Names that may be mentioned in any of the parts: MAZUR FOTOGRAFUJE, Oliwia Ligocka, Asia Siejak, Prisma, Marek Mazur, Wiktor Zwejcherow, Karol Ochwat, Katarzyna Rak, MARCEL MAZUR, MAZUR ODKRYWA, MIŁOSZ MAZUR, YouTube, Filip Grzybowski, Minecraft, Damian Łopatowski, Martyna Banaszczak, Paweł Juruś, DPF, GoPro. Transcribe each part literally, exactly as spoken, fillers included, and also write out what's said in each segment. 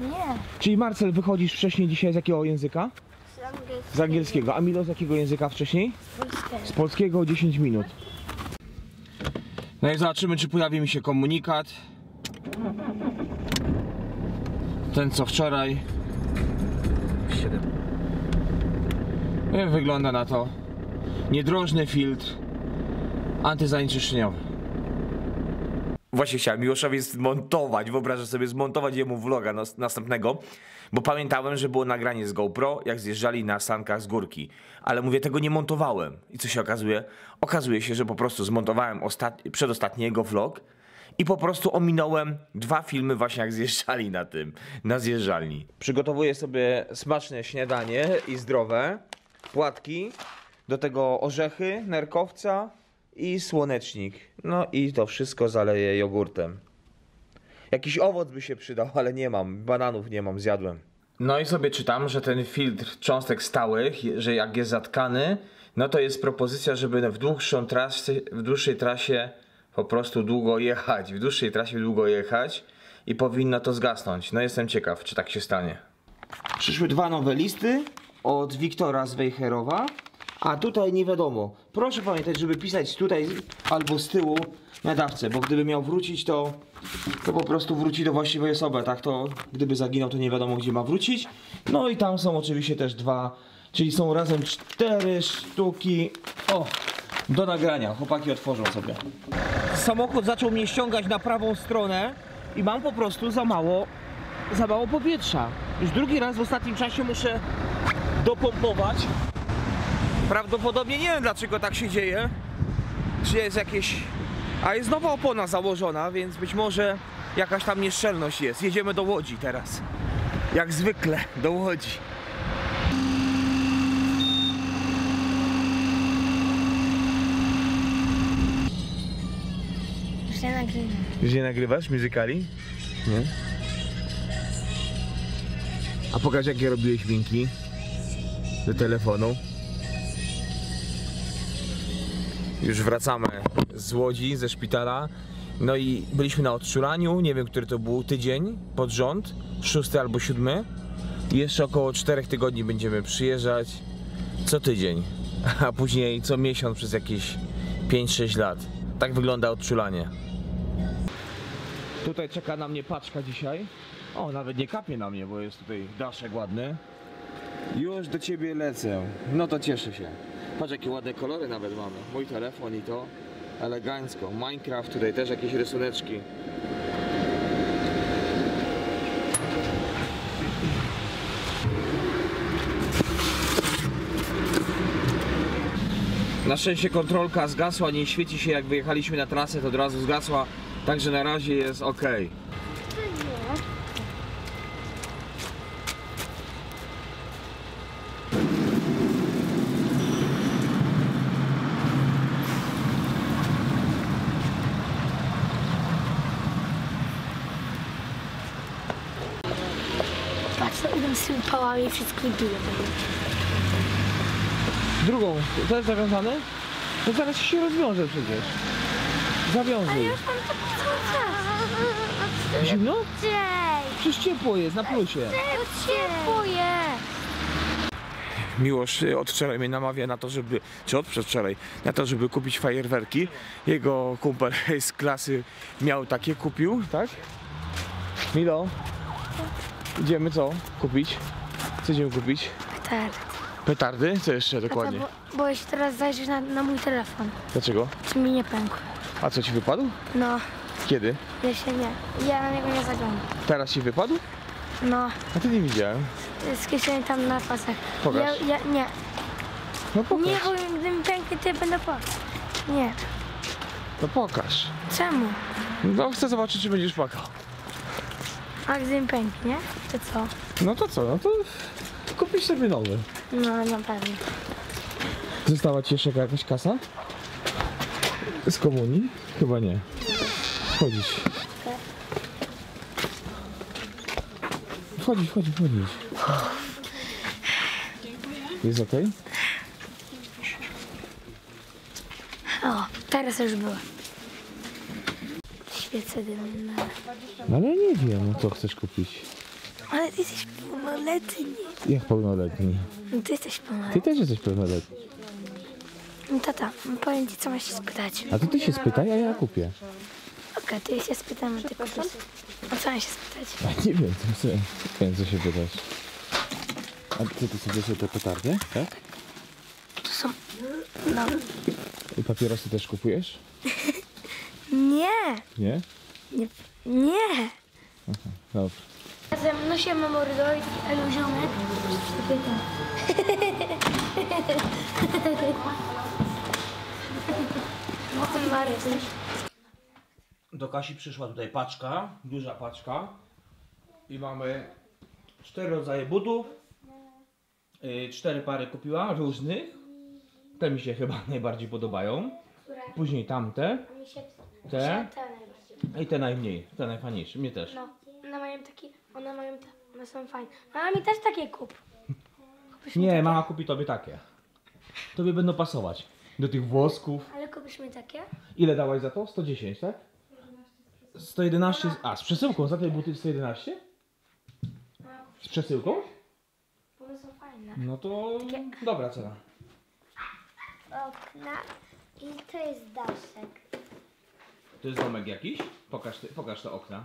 Nie. Czyli Marcel, wychodzisz wcześniej dzisiaj z jakiego języka? Z angielskiego. Z angielskiego. A Milo z jakiego języka wcześniej? Z polskiego. Z polskiego dziesięć minut. No i zobaczymy, czy pojawi mi się komunikat. Ten co wczoraj. siedem. Wygląda na to. Niedrożny filtr antyzanieczyszczeniowy. Właśnie chciałem Miłoszowi zmontować, wyobrażę sobie zmontować jemu vloga nas, następnego, bo pamiętałem, że było nagranie z GoPro, jak zjeżdżali na sankach z górki, ale mówię, tego nie montowałem. I co się okazuje? Okazuje się, że po prostu zmontowałem przedostatni jego vlog i po prostu ominąłem dwa filmy właśnie jak zjeżdżali na tym, na zjeżdżalni. Przygotowuję sobie smaczne śniadanie i zdrowe, płatki, do tego orzechy, nerkowca i słonecznik. No i to wszystko zaleję jogurtem. Jakiś owoc by się przydał, ale nie mam. Bananów nie mam, zjadłem. No i sobie czytam, że ten filtr cząstek stałych, że jak jest zatkany, no to jest propozycja, żeby w dłuższą trasie, w dłuższej trasie po prostu długo jechać. W dłuższej trasie długo jechać i powinno to zgasnąć. No jestem ciekaw, czy tak się stanie. Przyszły dwa nowe listy od Wiktora Zwejcherowa. A tutaj nie wiadomo. Proszę pamiętać, żeby pisać tutaj albo z tyłu nadawcę, bo gdyby miał wrócić, to, to po prostu wróci do właściwej osoby. Tak to, gdyby zaginął, to nie wiadomo, gdzie ma wrócić. No i tam są oczywiście też dwa, czyli są razem cztery sztuki. O, do nagrania. Chłopaki otworzą sobie. Samochód zaczął mnie ściągać na prawą stronę i mam po prostu za mało, za mało powietrza. Już drugi raz w ostatnim czasie muszę dopompować. Prawdopodobnie nie wiem, dlaczego tak się dzieje, czy jest jakieś... A jest nowa opona założona, więc być może jakaś tam nieszczelność jest. Jedziemy do Łodzi teraz, jak zwykle do Łodzi. Już nie nagrywam. Już nie nagrywasz muzykali? Nie? A pokaż, jakie robiłeś dźwięki do telefonu. Już wracamy z Łodzi, ze szpitala. No i byliśmy na odczulaniu, nie wiem, który to był tydzień pod rząd, szósty albo siódmy. Jeszcze około czterech tygodni będziemy przyjeżdżać co tydzień, a później co miesiąc przez jakieś pięć sześć lat. Tak wygląda odczulanie. Tutaj czeka na mnie paczka dzisiaj. O, nawet nie kapie na mnie, bo jest tutaj daszek ładny. Już do ciebie lecę, no to cieszę się. Patrz, jakie ładne kolory nawet mamy. Mój telefon i to elegancko. Minecraft, tutaj też jakieś rysuneczki. Na szczęście kontrolka zgasła, nie świeci się. Jak wyjechaliśmy na trasę, to od razu zgasła. Także na razie jest ok. I wszystkie bije. Drugą, to jest zawiązane? To zaraz się rozwiąże przecież. Zawiązuj. Ale już mam taki cały czas. Zimno? Przecież ciepło jest, na plusie. Ciepło jest. Miłosz od wczoraj mnie namawia na to, żeby, czy od przedwczoraj, na to, żeby kupić fajerwerki. Jego kumpel z klasy miał takie, kupił, tak? Milo, idziemy co kupić? Co idziemy kupić? Petardy. Petardy? Co jeszcze dokładnie? Tata, bo, boję się teraz zajrzeć na, na mój telefon. Dlaczego? Czy mi nie pękł. A co, ci wypadł? No. Kiedy? Ja się nie. Ja na niego nie zaglądam. Teraz ci wypadł? No. A ty nie widziałem. Z kieszeni tam na pasach. Pokaż. Ja, ja nie. No pokaż. Nie, bo gdy mi pęknie, to ja będę płakał. Nie. No pokaż. Czemu? No chcę zobaczyć, czy będziesz płakał. A gdy mi pęknie, to co? No to co, no to kupisz sobie nowy. No, na pewno. Została ci jeszcze jakaś kasa? Z komunii? Chyba nie. Wchodzisz. Wchodzisz, wchodzisz, wchodzisz. Jest ok? O, teraz już było. Świece dymne. Ale nie wiem, co chcesz kupić. Ale ty jesteś pełnoletni. Jak pełnoletni? No ty jesteś pełnoletni. Ty też jesteś pełnoletni. No tata, powiem ci co masz się spytać. A ty ty się spytaj, a ja kupię. Okej, okay, ty się spytam, a ty kupisz. A co mam się spytać? A nie wiem, co, nie wiem, co się pytać. A ty, ty sobie są te petardy, tak? To są... no... I papierosy też kupujesz? Nie! Nie? Nie. Nie. Aha, dobrze. Razem nosimy mordoid, ale ziomek. Do Kasi przyszła tutaj paczka, duża paczka. I mamy cztery rodzaje butów. Cztery pary kupiła, różnych. Te mi się chyba najbardziej podobają. Później tamte. Te. I te najmniej, te najfajniejsze, mnie też. No, one mają takie, one mają te, one są fajne. Mama mi też takie kup. Kupisz nie, mama kupi tobie takie. Tobie będą pasować. Do tych włosków. Ale kupisz mi takie? Ile dałaś za to? sto dziesięć, tak? sto jedenaście, a z przesyłką, za te buty sto jedenaście? Z przesyłką? Bo one są fajne. No to takie... dobra cena. Okna i to jest daszek. To jest domek jakiś? Pokaż te, pokaż te okna.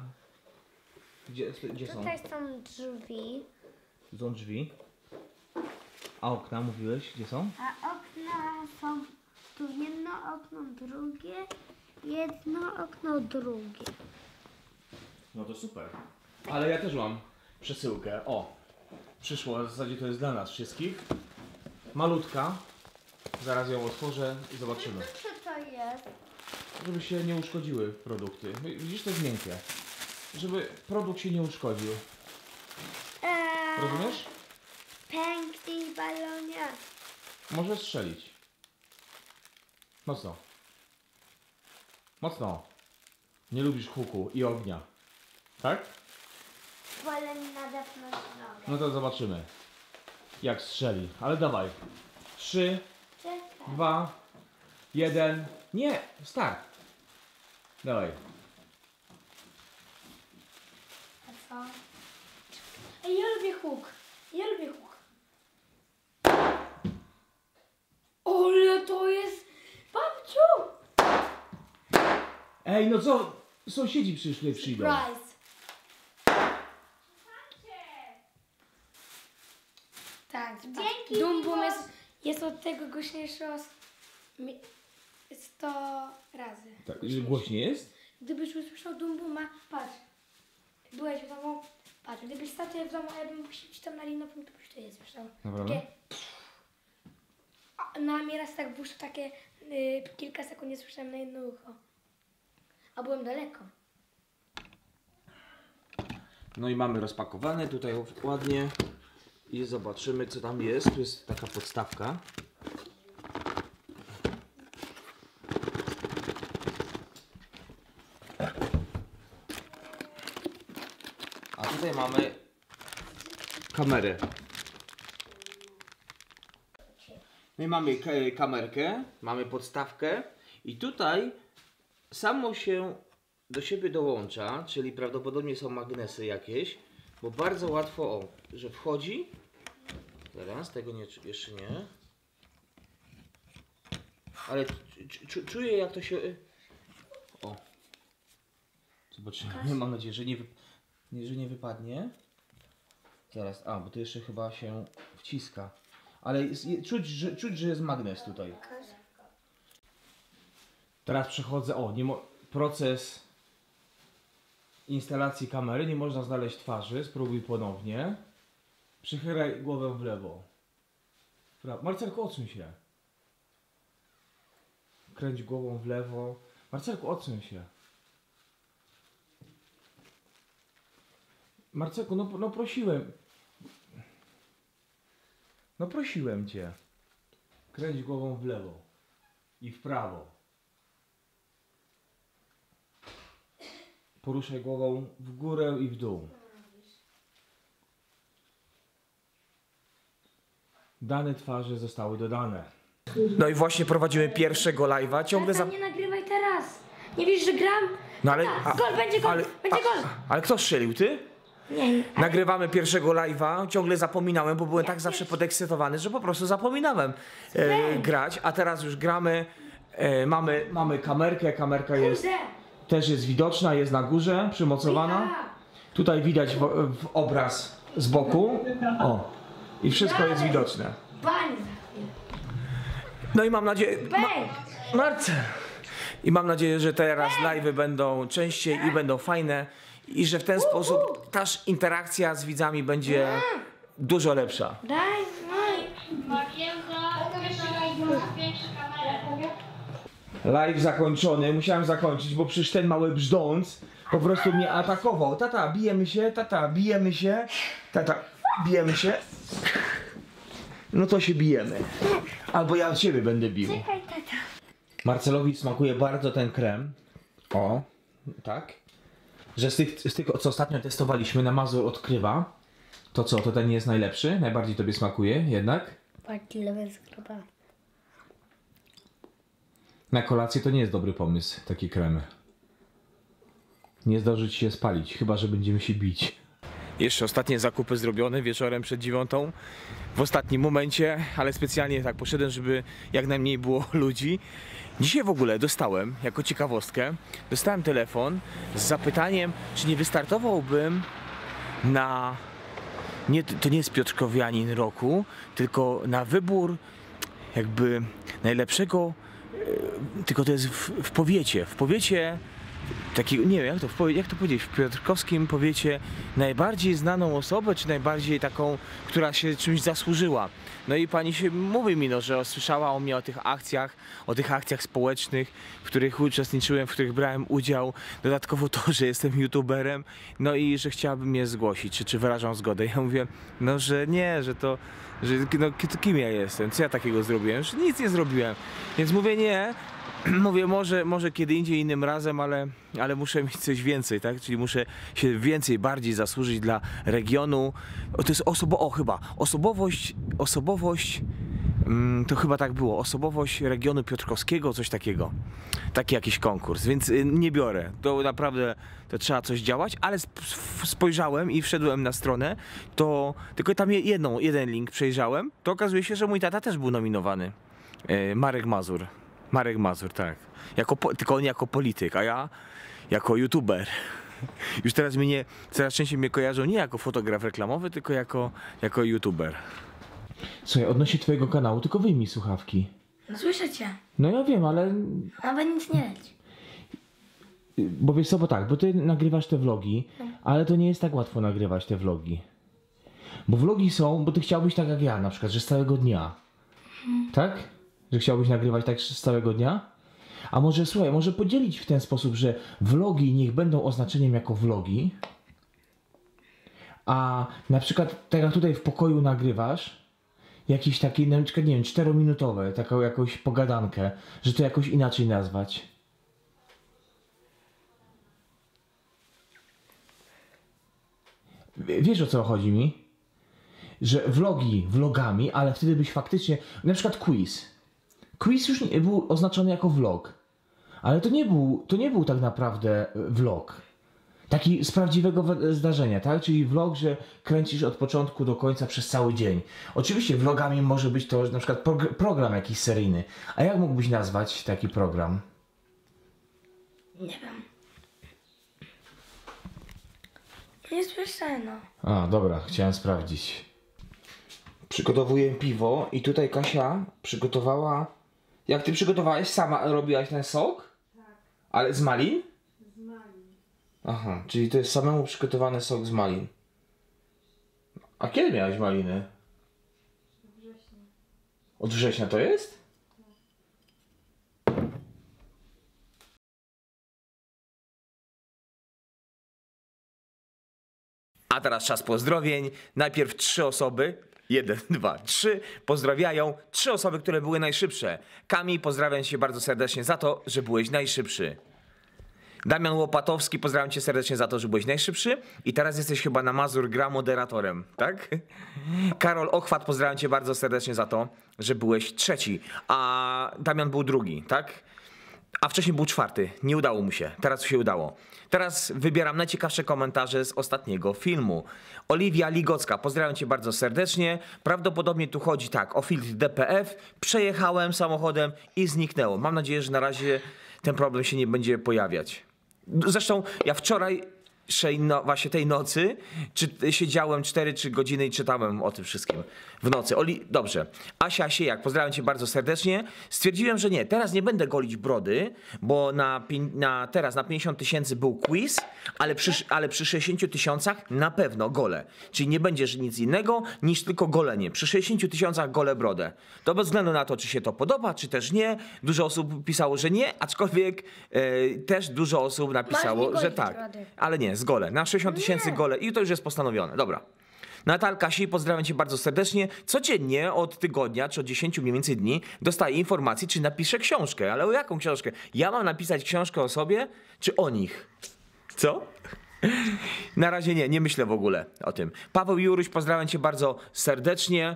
Gdzie, gdzie są? Tutaj są drzwi. Są drzwi. A okna mówiłeś? Gdzie są? A okna są... tu jedno okno, drugie. Jedno okno, drugie. No to super. Ale ja też mam przesyłkę. O! Przyszło, w zasadzie to jest dla nas wszystkich. Malutka. Zaraz ją otworzę i zobaczymy. Co to jest? Żeby się nie uszkodziły produkty. Widzisz, to jest miękkie. Żeby produkt się nie uszkodził. Eee, Rozumiesz? Pęknij balonia. Może strzelić. Mocno. Mocno. Nie lubisz huku i ognia. Tak? Wolę na zewnątrz nogę. No to zobaczymy, jak strzeli. Ale dawaj. Trzy, Czekaj. dwa, jeden. Nie, start. Dawaj. A co? Ej, ja lubię huk. Ja lubię huk. Ole, to jest... babciu! Ej, no co? Sąsiedzi przyszli, przyjdą. Surprise. Tak. Dzięki. Dum bum jest, jest od tego głośniejszy os... Mi... sto razy. Tak, głośniej jest? Gdybyś usłyszał dumbuma, patrz. Byłeś w domu, patrz. Gdybyś stał w domu, a ja bym musiał tam na linowym, to byś to nie słyszał. Naprawdę? Na mnie raz tak buszło takie y, kilka sekund nie słyszałem na jedno ucho. A byłem daleko. No i mamy rozpakowane tutaj ładnie. I zobaczymy, co tam jest. Tu jest taka podstawka. Tutaj mamy kamerę. My mamy kamerkę, mamy podstawkę i tutaj samo się do siebie dołącza, czyli prawdopodobnie są magnesy jakieś, bo bardzo łatwo, o, że wchodzi. Teraz tego nie, jeszcze nie. Ale czuję, jak to się... O. Zobaczymy. Mam nadzieję, że nie... Nie, że nie wypadnie. Zaraz, a, bo to jeszcze chyba się wciska. Ale jest, czuć, że, czuć, że jest magnes tutaj. Teraz przechodzę, o, nie mo proces instalacji kamery. Nie można znaleźć twarzy. Spróbuj ponownie. Przychylaj głowę w lewo. Marcelku, odsuń się. Kręć głową w lewo. Marcelku, odsuń się. Marceku, no, no prosiłem. No prosiłem cię. Kręć głową w lewo i w prawo. Poruszaj głową w górę i w dół. Dane twarzy zostały dodane. No i właśnie prowadzimy pierwszego live'a. Ciągle za... nie nagrywaj teraz. Nie wiesz, że gram? No ale... A, gol, będzie gol, ale, będzie gol. A, ale kto strzelił, ty? Nagrywamy pierwszego live'a, ciągle zapominałem, bo byłem ja tak też. zawsze podekscytowany, że po prostu zapominałem e, grać, a teraz już gramy, e, mamy, mamy kamerkę, kamerka jest, też jest widoczna, jest na górze, przymocowana. Tutaj widać w, w obraz z boku, o, i wszystko jest widoczne. No i mam nadzieję, ma, Marce, i mam nadzieję, że teraz live'y będą częściej i będą fajne. I że w ten sposób też interakcja z widzami będzie dużo lepsza. Daj, live zakończony, musiałem zakończyć, bo przecież ten mały brzdąc po prostu mnie atakował. Tata, bijemy się, tata, bijemy się, tata, bijemy się. No to się bijemy. Albo ja od ciebie będę bił. Czekaj, tata. Marcelowi smakuje bardzo ten krem. O, tak. Że z tych, z tych, co ostatnio testowaliśmy na Mazur odkrywa, to co, to ten nie jest najlepszy? Najbardziej tobie smakuje jednak? Bardziej lewy skrywa. Na kolację to nie jest dobry pomysł, taki krem. Nie zdąży ci się spalić, chyba że będziemy się bić. Jeszcze ostatnie zakupy zrobione wieczorem przed dziewiątą, w ostatnim momencie, ale specjalnie tak poszedłem, żeby jak najmniej było ludzi. Dzisiaj w ogóle dostałem, jako ciekawostkę, dostałem telefon z zapytaniem, czy nie wystartowałbym na, nie, to nie jest Piotrkowianin roku, tylko na wybór jakby najlepszego, tylko to jest w, w powiecie, w powiecie takiego, nie wiem jak to, jak to powiedzieć, w piotrkowskim powiecie najbardziej znaną osobę, czy najbardziej taką, która się czymś zasłużyła. No i pani się mówi mi, no, że słyszała o mnie, o tych akcjach, o tych akcjach społecznych, w których uczestniczyłem, w których brałem udział. Dodatkowo to, że jestem youtuberem, no i że chciałaby mnie zgłosić, czy, czy wyrażam zgodę. Ja mówię, no, że nie, że to, że no, kim ja jestem, co ja takiego zrobiłem, że nic nie zrobiłem. Więc mówię, nie. Mówię, może, może kiedy indziej, innym razem, ale, ale muszę mieć coś więcej, tak? Czyli muszę się więcej, bardziej zasłużyć dla regionu. O, to jest osobo... O, chyba. Osobowość... Osobowość... Mm, to chyba tak było. Osobowość regionu piotrkowskiego, coś takiego. Taki jakiś konkurs, więc nie biorę. To naprawdę, to trzeba coś działać, ale spojrzałem i wszedłem na stronę, to... Tylko tam jedną, jeden link przejrzałem, to okazuje się, że mój tata też był nominowany. Yy, Marek Mazur. Marek Mazur, tak. Jako, tylko on jako polityk, a ja jako youtuber. Już teraz mnie, coraz częściej mnie kojarzą nie jako fotograf reklamowy, tylko jako, jako youtuber. Słuchaj, odnośnie twojego kanału, tylko wyjmij słuchawki. No słyszę cię. No ja wiem, ale... Nawet nic nie leci. Bo wiesz co, bo tak, bo ty nagrywasz te vlogi, ale to nie jest tak łatwo nagrywać te vlogi. Bo vlogi są, bo ty chciałbyś tak jak ja na przykład, że z całego dnia. Hmm. Tak? Że chciałbyś nagrywać tak z całego dnia? A może, słuchaj, może podzielić w ten sposób, że vlogi niech będą oznaczeniem jako vlogi, a na przykład tak jak tutaj w pokoju nagrywasz, jakiś taki, na przykład, nie wiem, czterominutowe, taką jakąś pogadankę, że to jakoś inaczej nazwać. Wiesz, o co chodzi mi? Że vlogi vlogami, ale wtedy byś faktycznie, na przykład quiz. Quiz już nie, był oznaczony jako vlog, ale to nie był, to nie był tak naprawdę vlog. Taki z prawdziwego zdarzenia, tak? Czyli vlog, że kręcisz od początku do końca przez cały dzień. Oczywiście vlogami może być to na przykład prog program jakiś seryjny. A jak mógłbyś nazwać taki program? Nie wiem. Nie słyszano. A, dobra, chciałem sprawdzić. Przygotowuję piwo i tutaj Kasia przygotowała... Jak ty przygotowałeś? Sama robiłaś ten sok? Tak. Ale z malin? Z malin. Aha, czyli to jest samemu przygotowany sok z malin. A kiedy miałaś maliny? Od września. Od września to jest? Tak. A teraz czas pozdrowień. Najpierw trzy osoby. Jeden, dwa, trzy. Pozdrawiają trzy osoby, które były najszybsze. Kami, pozdrawiam cię bardzo serdecznie za to, że byłeś najszybszy. Damian Łopatowski, pozdrawiam cię serdecznie za to, że byłeś najszybszy. I teraz jesteś chyba na Mazur Gra moderatorem, tak? Karol Ochwat, pozdrawiam cię bardzo serdecznie za to, że byłeś trzeci. A Damian był drugi, tak? A wcześniej był czwarty, nie udało mu się, teraz się udało. Teraz wybieram najciekawsze komentarze z ostatniego filmu. Oliwia Ligocka, pozdrawiam cię bardzo serdecznie. Prawdopodobnie tu chodzi tak o filtr D P F, przejechałem samochodem i zniknęło. Mam nadzieję, że na razie ten problem się nie będzie pojawiać. Zresztą ja wczoraj, no, właśnie tej nocy, czy, siedziałem cztery, trzy godziny i czytałem o tym wszystkim w nocy. Oli, dobrze. Asia Siejak, pozdrawiam cię bardzo serdecznie. Stwierdziłem, że nie, teraz nie będę golić brody, bo na, na, teraz na pięćdziesiąt tysięcy był quiz, ale przy, ale przy sześćdziesięciu tysiącach na pewno golę. Czyli nie będziesz nic innego niż tylko golenie. Przy sześćdziesięciu tysiącach golę brodę. To bez względu na to, czy się to podoba, czy też nie. Dużo osób pisało, że nie, aczkolwiek e, też dużo osób napisało, że tak. Brody. Ale nie. Z gole, na sześćdziesiąt tysięcy gole i to już jest postanowione, dobra. Natalka Si, pozdrawiam cię bardzo serdecznie. Codziennie od tygodnia, czy od dziesięciu mniej więcej dni dostaję informacji, czy napiszę książkę, ale o jaką książkę? Ja mam napisać książkę o sobie, czy o nich? Co? Na razie nie, nie myślę w ogóle o tym. Paweł Juruś, pozdrawiam cię bardzo serdecznie.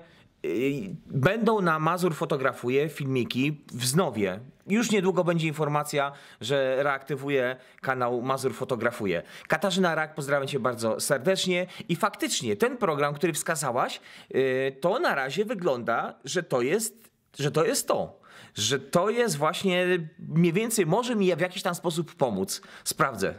Będą na Mazur fotografuje filmiki w Znowie. Już niedługo będzie informacja, że reaktywuje kanał Mazur fotografuje. Katarzyna Rak, pozdrawiam cię bardzo serdecznie. I faktycznie ten program, który wskazałaś, to na razie wygląda, że to jest, że to jest to. Że to jest właśnie mniej więcej, może mi w jakiś tam sposób pomóc. Sprawdzę.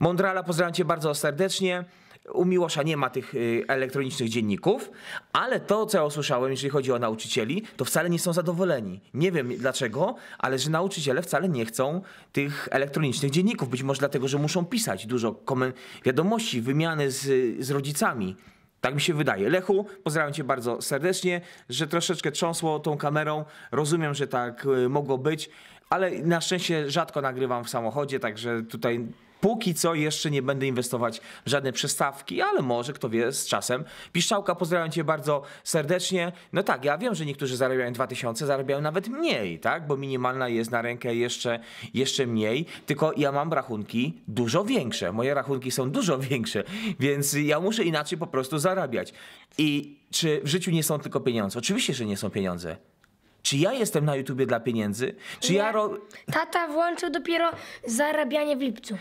Mondrala, pozdrawiam cię bardzo serdecznie. U Miłosza nie ma tych elektronicznych dzienników, ale to, co ja usłyszałem, jeżeli chodzi o nauczycieli, to wcale nie są zadowoleni. Nie wiem dlaczego, ale że nauczyciele wcale nie chcą tych elektronicznych dzienników. Być może dlatego, że muszą pisać dużo wiadomości, wymiany z, z rodzicami. Tak mi się wydaje. Lechu, pozdrawiam cię bardzo serdecznie, że troszeczkę trząsło tą kamerą. Rozumiem, że tak mogło być, ale na szczęście rzadko nagrywam w samochodzie, także tutaj... Póki co jeszcze nie będę inwestować w żadne przystawki, ale może, kto wie, z czasem. Piszczałka, pozdrawiam cię bardzo serdecznie. No tak, ja wiem, że niektórzy zarabiają dwa tysiące, zarabiają nawet mniej, tak? Bo minimalna jest na rękę jeszcze, jeszcze mniej. Tylko ja mam rachunki dużo większe. Moje rachunki są dużo większe, więc ja muszę inaczej po prostu zarabiać. I czy w życiu nie są tylko pieniądze? Oczywiście, że nie są pieniądze. Czy ja jestem na YouTubie dla pieniędzy? Czy nie. ja ro... Tata włączył dopiero zarabianie w lipcu.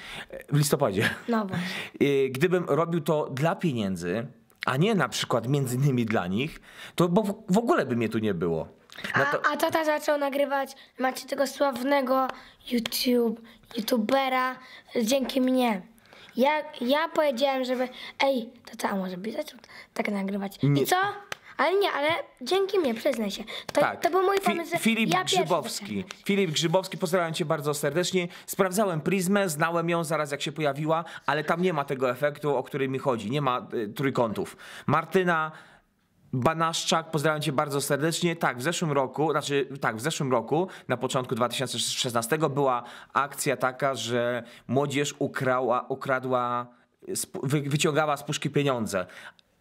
W listopadzie. No właśnie. Gdybym robił to dla pieniędzy, a nie na przykład między innymi dla nich, to bo w ogóle by mnie tu nie było. No to... a, a tata zaczął nagrywać, macie tego sławnego YouTube, YouTubera dzięki mnie. Ja, ja powiedziałem, żeby ej, tata może by zaczął tak nagrywać. Nie. I co? Ale nie, ale dzięki mnie, przyznaj się. To, tak. to był mój pomysł, Fi Filip ja Grzybowski. Filip Grzybowski, pozdrawiam cię bardzo serdecznie. Sprawdzałem Prismę, znałem ją zaraz jak się pojawiła, ale tam nie ma tego efektu, o który mi chodzi. Nie ma y, trójkątów. Martyna Banaszczak, pozdrawiam cię bardzo serdecznie. Tak, w zeszłym roku, znaczy tak, w zeszłym roku, na początku dwa tysiące szesnastego była akcja taka, że młodzież ukrała, ukradła, wy wyciągała z puszki pieniądze.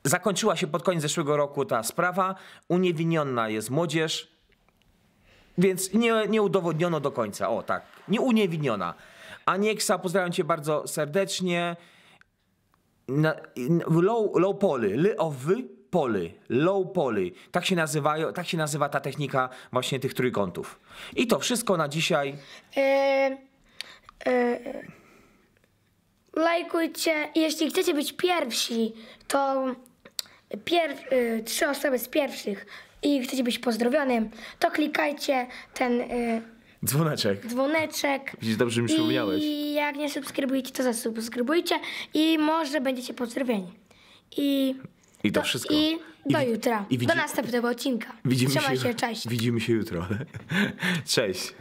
Zakończyła się pod koniec zeszłego roku ta sprawa, uniewinniona jest młodzież, więc nie, nie udowodniono do końca, o tak, nie uniewinniona. Anieksa, pozdrawiam cię bardzo serdecznie. Na, low, low poly, ly of wy poly, low poly, tak się nazywają, tak się nazywa ta technika właśnie tych trójkątów. I to wszystko na dzisiaj. Yy, yy. Lajkujcie, jeśli chcecie być pierwsi, to... Pier, y, trzy osoby z pierwszych i chcecie być pozdrowionym, to klikajcie ten y, dzwoneczek. dzwoneczek. Widzisz, dobrze mi przypomniałeś. I jak nie subskrybujecie, to zasubskrybujcie i może będziecie pozdrowieni. I, I to do, wszystko. I do I, jutra. I widzi... Do następnego odcinka. Widzimy Trzymaj się, się cześć. Widzimy się jutro. Cześć.